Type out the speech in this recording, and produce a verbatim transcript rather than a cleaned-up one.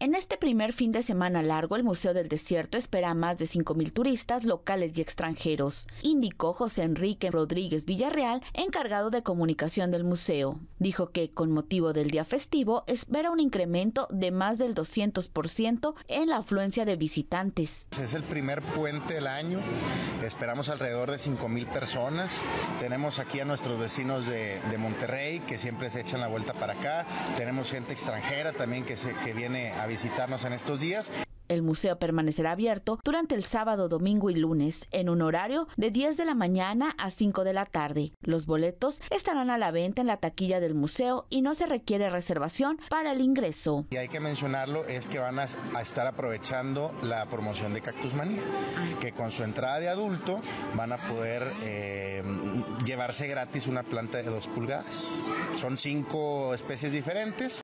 En este primer fin de semana largo, el Museo del Desierto espera a más de cinco mil turistas locales y extranjeros, indicó José Enrique Rodríguez Villarreal, encargado de comunicación del museo. Dijo que, con motivo del día festivo, espera un incremento de más del doscientos por ciento en la afluencia de visitantes. Es el primer puente del año, esperamos alrededor de cinco mil personas. Tenemos aquí a nuestros vecinos de, de Monterrey, que siempre se echan la vuelta para acá. Tenemos gente extranjera también que, se, que viene a visitarnos en estos días. El museo permanecerá abierto durante el sábado, domingo y lunes en un horario de diez de la mañana a cinco de la tarde. Los boletos estarán a la venta en la taquilla del museo y no se requiere reservación para el ingreso. Y hay que mencionarlo, es que van a, a estar aprovechando la promoción de Cactusmanía, que con su entrada de adulto van a poder eh, llevarse gratis una planta de dos pulgadas. Son cinco especies diferentes.